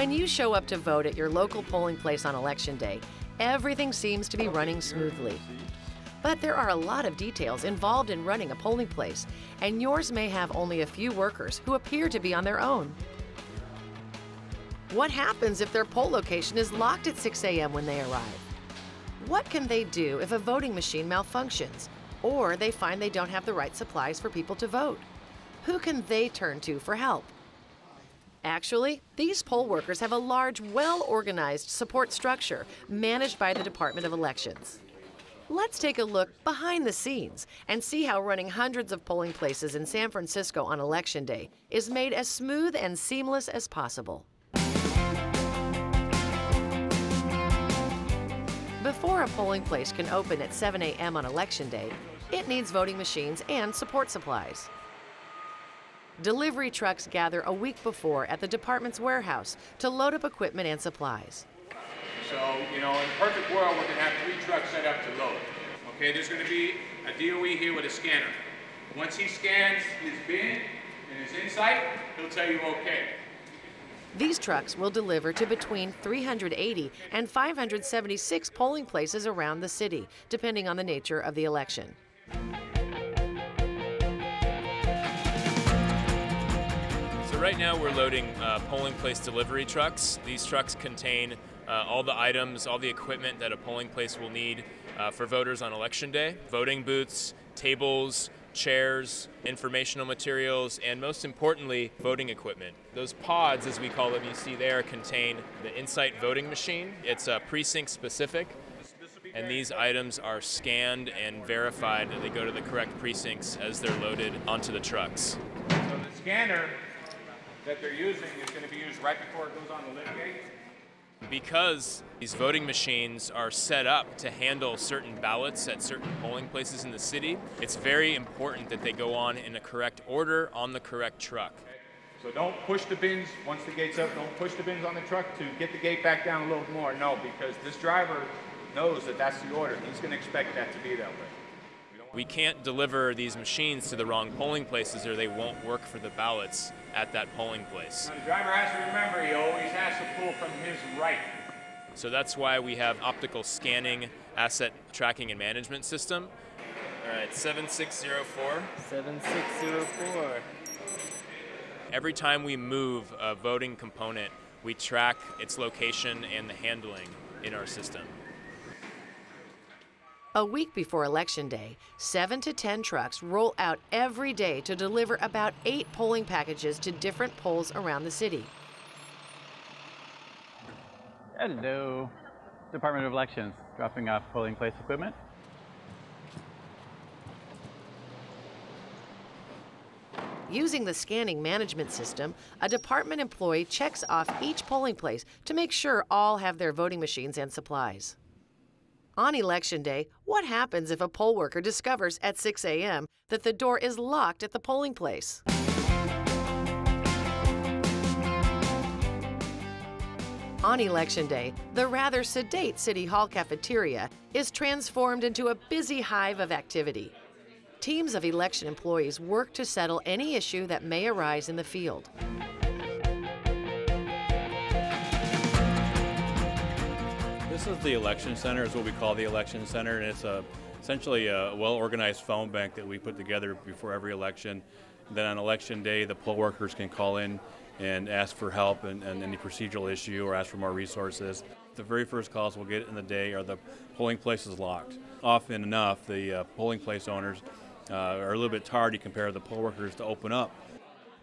When you show up to vote at your local polling place on Election Day, everything seems to be running smoothly. But there are a lot of details involved in running a polling place, and yours may have only a few workers who appear to be on their own. What happens if their poll location is locked at 6 a.m. when they arrive? What can they do if a voting machine malfunctions, or they find they don't have the right supplies for people to vote? Who can they turn to for help? Actually, these poll workers have a large, well-organized support structure managed by the Department of Elections. Let's take a look behind the scenes and see how running hundreds of polling places in San Francisco on Election Day is made as smooth and seamless as possible. Before a polling place can open at 7 a.m. on Election Day, it needs voting machines and support supplies. Delivery trucks gather a week before at the department's warehouse to load up equipment and supplies. So, you know, in a perfect world, we're going to have 3 trucks set up to load. Okay, there's going to be a DOE here with a scanner. Once he scans his bin and his Insight, he'll tell you okay. These trucks will deliver to between 380 and 576 polling places around the city, depending on the nature of the election. Right now we're loading polling place delivery trucks. These trucks contain all the items, all the equipment that a polling place will need for voters on Election Day. Voting booths, tables, chairs, informational materials, and most importantly, voting equipment. Those pods, as we call them, you see there, contain the Insight voting machine. It's precinct specific, and these items are scanned and verified that they go to the correct precincts as they're loaded onto the trucks. So the scanner that they're using is going to be used right before it goes on the lift gate. Because these voting machines are set up to handle certain ballots at certain polling places in the city, it's very important that they go on in the correct order on the correct truck. So don't push the bins once the gate's up, don't push the bins on the truck to get the gate back down a little more. No, because this driver knows that that's the order. He's going to expect that to be that way. We can't deliver these machines to the wrong polling places or they won't work for the ballots at that polling place. Now the driver has to remember he always has to pull from his right. So that's why we have optical scanning, asset tracking and management system. All right, 7604. 7604. Every time we move a voting component, we track its location and the handling in our system. A week before Election Day, 7 to 10 trucks roll out every day to deliver about 8 polling packages to different polls around the city. Hello, Department of Elections, dropping off polling place equipment. Using the scanning management system, a department employee checks off each polling place to make sure all have their voting machines and supplies. On Election Day, what happens if a poll worker discovers at 6 a.m. that the door is locked at the polling place? On Election Day, the rather sedate City Hall cafeteria is transformed into a busy hive of activity. Teams of election employees work to settle any issue that may arise in the field. This is the election center, is what we call the election center, and it's essentially a well-organized phone bank that we put together before every election. And then on Election Day, the poll workers can call in and ask for help and any procedural issue or ask for more resources. The very first calls we'll get in the day are the polling place is locked. Often enough, the polling place owners are a little bit tardy compared to the poll workers to open up.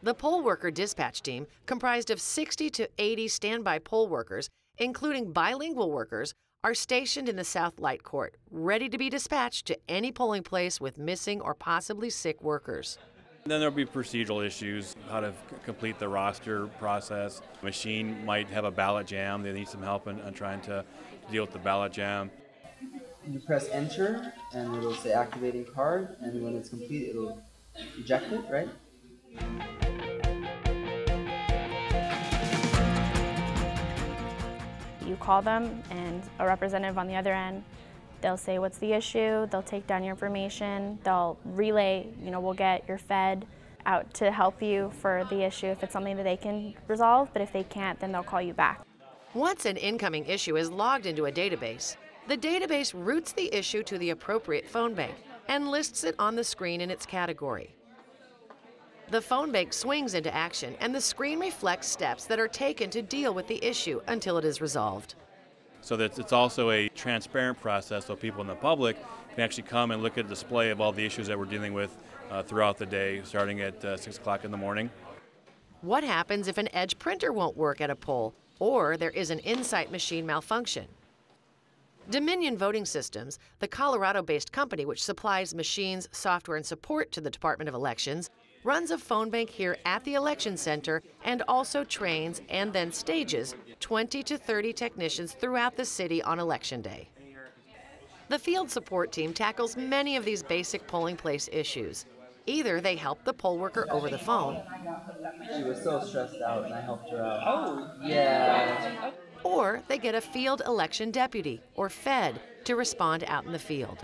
The poll worker dispatch team, comprised of 60 to 80 standby poll workers, including bilingual workers, are stationed in the South Light Court, ready to be dispatched to any polling place with missing or possibly sick workers. And then there'll be procedural issues, how to complete the roster process. The machine might have a ballot jam. They need some help in trying to deal with the ballot jam. You press enter, and it'll say activating card, and when it's complete, it'll eject it, right? You call them and a representative on the other end, they'll say what's the issue, they'll take down your information, they'll relay, you know, we'll get your fed out to help you for the issue if it's something that they can resolve, but if they can't, then they'll call you back. Once an incoming issue is logged into a database, the database routes the issue to the appropriate phone bank and lists it on the screen in its category. The phone bank swings into action, and the screen reflects steps that are taken to deal with the issue until it is resolved. So that it's also a transparent process, so people in the public can actually come and look at a display of all the issues that we're dealing with throughout the day, starting at 6 o'clock in the morning. What happens if an Edge printer won't work at a poll, or there is an Insight machine malfunction? Dominion Voting Systems, the Colorado-based company which supplies machines, software, and support to the Department of Elections, runs a phone bank here at the election center and also trains and then stages 20 to 30 technicians throughout the city on election day. The field support team tackles many of these basic polling place issues. Either they help the poll worker over the phone. She was so stressed out and I helped her out. Oh, yeah. Or they get a field election deputy, or FED, to respond out in the field.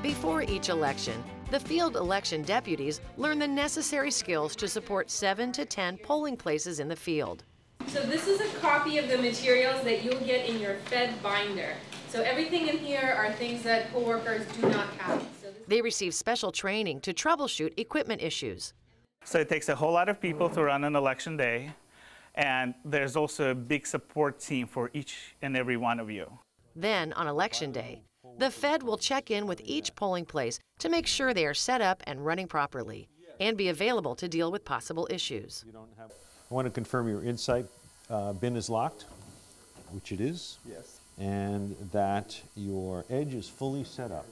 Before each election, the field election deputies learn the necessary skills to support 7 to 10 polling places in the field. So this is a copy of the materials that you'll get in your FED binder. So everything in here are things that poll workers do not have. So they receive special training to troubleshoot equipment issues. So it takes a whole lot of people to run an election day, and there's also a big support team for each and every one of you. Then on election day, the FED will check in with each polling place to make sure they are set up and running properly and be available to deal with possible issues. I want to confirm your Insight bin is locked, which it is, yes, and that your Edge is fully set up.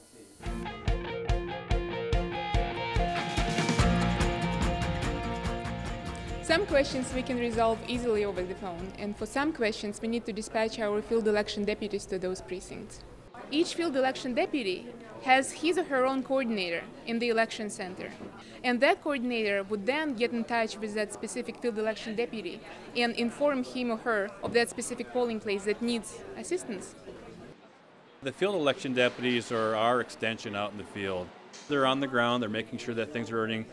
Some questions we can resolve easily over the phone, and for some questions we need to dispatch our field election deputies to those precincts. Each field election deputy has his or her own coordinator in the election center. And that coordinator would then get in touch with that specific field election deputy and inform him or her of that specific polling place that needs assistance. The field election deputies are our extension out in the field. They're on the ground, they're making sure that things are running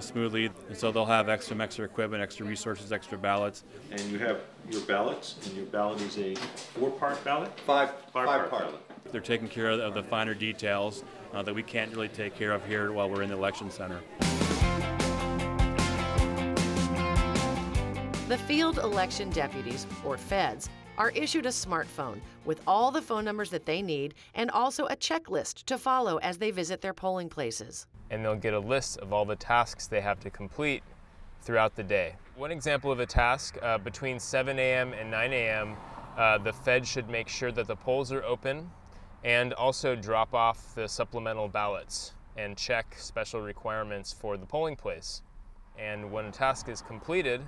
smoothly, and so they'll have some extra equipment, extra resources, extra ballots. And you have your ballots, and your ballot is a four-part ballot? Five-part. They're taking care of the finer details that we can't really take care of here while we're in the election center. The field election deputies, or FEDs, are issued a smartphone with all the phone numbers that they need and also a checklist to follow as they visit their polling places. And they'll get a list of all the tasks they have to complete throughout the day. One example of a task, between 7 a.m. and 9 a.m., the FED should make sure that the polls are open and also drop off the supplemental ballots and check special requirements for the polling place. And when a task is completed,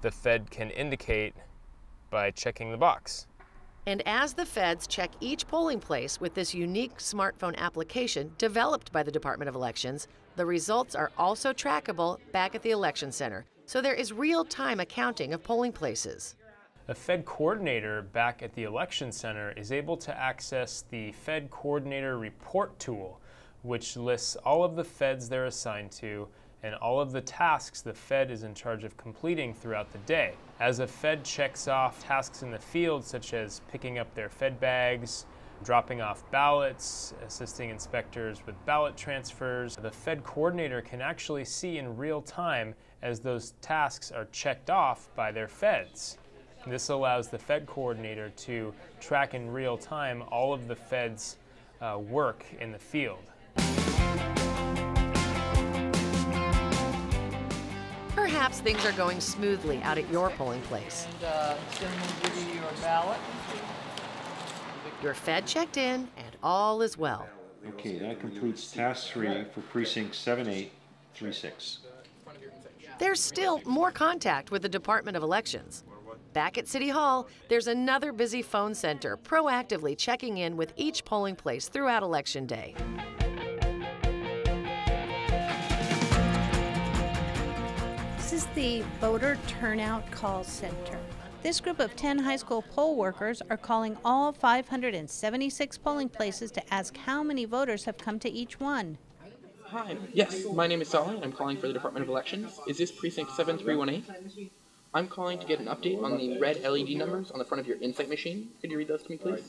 the FED can indicate by checking the box. And as the FEDs check each polling place with this unique smartphone application developed by the Department of Elections, the results are also trackable back at the election center, so there is real-time accounting of polling places. A FED coordinator back at the election center is able to access the FED coordinator report tool, which lists all of the FEDs they're assigned to and all of the tasks the FED is in charge of completing throughout the day. As a FED checks off tasks in the field, such as picking up their FED bags, dropping off ballots, assisting inspectors with ballot transfers, the FED coordinator can actually see in real time as those tasks are checked off by their FEDs. This allows the FED coordinator to track in real time all of the FED's work in the field. Perhaps things are going smoothly out at your polling place. And, then we'll give you your ballot. Your FED checked in, and all is well. Okay, that completes task 3 for precinct 7836. There's still more contact with the Department of Elections. Back at City Hall, there's another busy phone center proactively checking in with each polling place throughout election day. This is the Voter Turnout Call Center. This group of 10 high school poll workers are calling all 576 polling places to ask how many voters have come to each one. Hi, yes, my name is Sally, and I'm calling for the Department of Elections. Is this precinct 7318? I'm calling to get an update on the red LED numbers on the front of your Insight machine. Could you read those to me, please?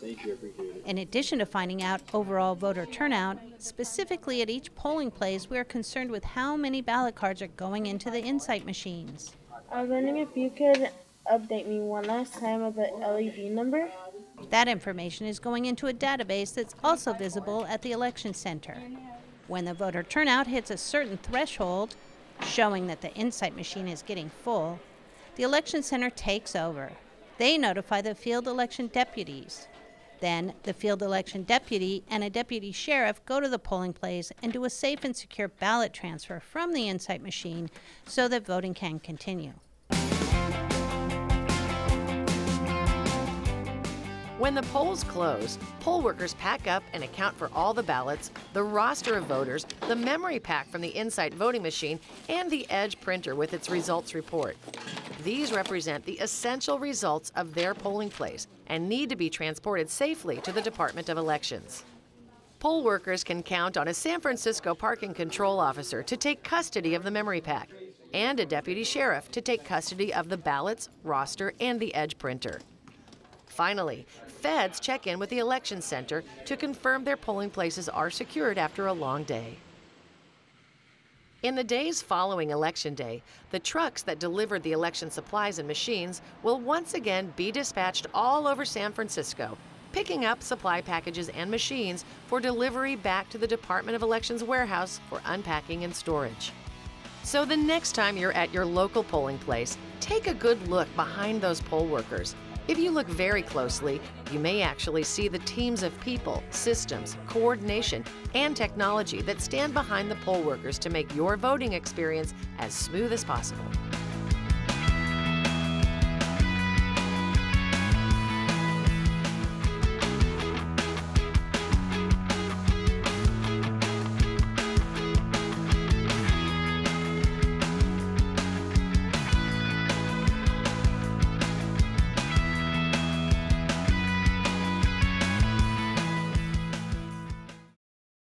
In addition to finding out overall voter turnout, specifically at each polling place, we are concerned with how many ballot cards are going into the Insight machines. I was wondering if you could update me one last time of the LED number. That information is going into a database that's also visible at the election center. When the voter turnout hits a certain threshold, showing that the Insight machine is getting full, the election center takes over. They notify the field election deputies. Then the field election deputy and a deputy sheriff go to the polling place and do a safe and secure ballot transfer from the Insight machine so that voting can continue. When the polls close, poll workers pack up and account for all the ballots, the roster of voters, the memory pack from the Insight voting machine, and the Edge printer with its results report. These represent the essential results of their polling place and need to be transported safely to the Department of Elections. Poll workers can count on a San Francisco parking control officer to take custody of the memory pack and a deputy sheriff to take custody of the ballots, roster, and the Edge printer. Finally, feds check in with the election center to confirm their polling places are secured after a long day. In the days following Election Day, the trucks that delivered the election supplies and machines will once again be dispatched all over San Francisco, picking up supply packages and machines for delivery back to the Department of Elections warehouse for unpacking and storage. So the next time you're at your local polling place, take a good look behind those poll workers. If you look very closely, you may actually see the teams of people, systems, coordination, and technology that stand behind the poll workers to make your voting experience as smooth as possible.